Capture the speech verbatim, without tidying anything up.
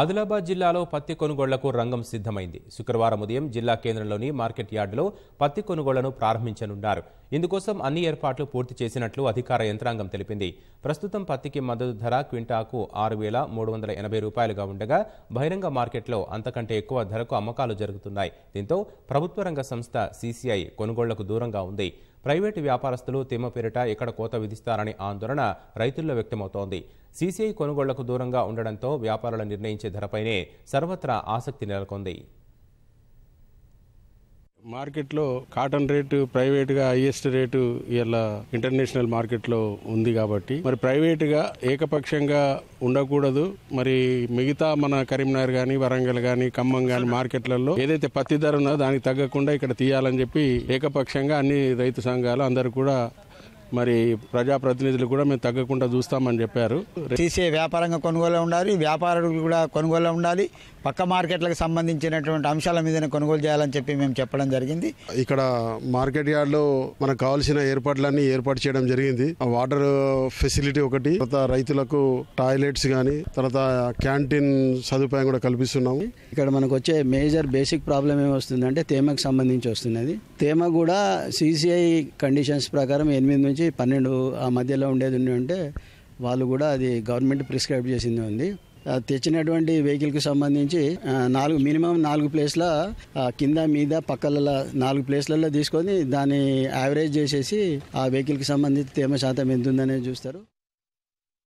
ఆదిలాబాద్ జిల్లాలో పత్తి కొనుగోళ్లకు రంగం సిద్ధమైంది. శుక్రవారం ఉదయం జిల్లా కేంద్రంలోని మార్కెట్ యార్డులో పత్తి కొనుగోళ్లను ప్రారంభించనున్నారు. ఇందుకోసం అన్ని ఏర్పాట్లు పూర్తి చేసినట్లు అధికార యంత్రాంగం తెలిపింది. ప్రస్తుతం పత్తికి మద్దతు ధర క్వింటాకు ఆరు వేల మూడు వందల ఎనభై రూపాయలుగా ఉండగా బహిరంగ మార్కెట్లో అంతకంటే ఎక్కువ ధరకు అమ్మకాలు జరుగుతున్నాయి. దీంతో ప్రభుత్వ రంగ సంస్థ సి సి ఐ కొనుగోళ్లకు దూరంగా ఉంది. ప్రైవేటు వ్యాపారస్తులు తేమ పేరిట ఎక్కడ కోత విధిస్తారనే ఆందోళన రైతుల్లో వ్యక్తమవుతోంది. సి సి ఐ కొనుగోళ్లకు దూరంగా ఉండడంతో వ్యాపారులు నిర్ణయించే ధరపైనే సర్వత్రా ఆసక్తి నెలకొంది. మార్కెట్లో కాటన్ రేటు ప్రైవేట్గా హైయెస్ట్ రేటు ఇలా ఇంటర్నేషనల్ మార్కెట్లో ఉంది కాబట్టి మరి ప్రైవేట్గా ఏకపక్షంగా ఉండకూడదు. మరి మిగతా మన కరీంనగర్ కానీ వరంగల్ కానీ ఖమ్మం కానీ మార్కెట్లలో ఏదైతే పత్తి ధర ఉన్నదో దానికి తగ్గకుండా ఇక్కడ తీయాలని చెప్పి ఏకపక్షంగా అన్ని రైతు సంఘాలు అందరూ కూడా మరి ప్రజాప్రతినిధులు కూడా మేము తగ్గకుండా చూస్తామని చెప్పారు. సి సి ఐ వ్యాపారంగా కొనుగోలు ఉండాలి, వ్యాపారులు కూడా కొనుగోలు ఉండాలి, పక్క మార్కెట్లకు సంబంధించినటువంటి అంశాల మీద కొనుగోలు చేయాలని చెప్పి మేము చెప్పడం జరిగింది. ఇక్కడ మార్కెట్ యార్డ్లో మనకు కావాల్సిన ఏర్పాట్లన్నీ ఏర్పాటు చేయడం జరిగింది. వాటర్ ఫెసిలిటీ ఒకటి, తర్వాత రైతులకు టాయిలెట్స్ కానీ తర్వాత క్యాంటీన్ సదుపాయం కూడా కల్పిస్తున్నాము. ఇక్కడ మనకు వచ్చే మేజర్ బేసిక్ ప్రాబ్లం ఏమొస్తుంది అంటే తేమకు సంబంధించి వస్తున్నది. తేమ కూడా సి సి ఐ కండిషన్స్ ప్రకారం ఎనిమిది నుంచి పన్నెండు ఆ మధ్యలో ఉండేది ఉంటే వాళ్ళు కూడా అది గవర్నమెంట్ ప్రిస్క్రైబ్ చేసింది ఉంది. తెచ్చినటువంటి వెహికల్కి సంబంధించి నాలుగు మినిమం నాలుగు ప్లేస్ల కింద మీద పక్కల నాలుగు ప్లేస్లలో తీసుకొని దాన్ని యావరేజ్ చేసేసి ఆ వెహికల్కి సంబంధించి తేమ శాతం ఎంత ఉందనేది చూస్తారు.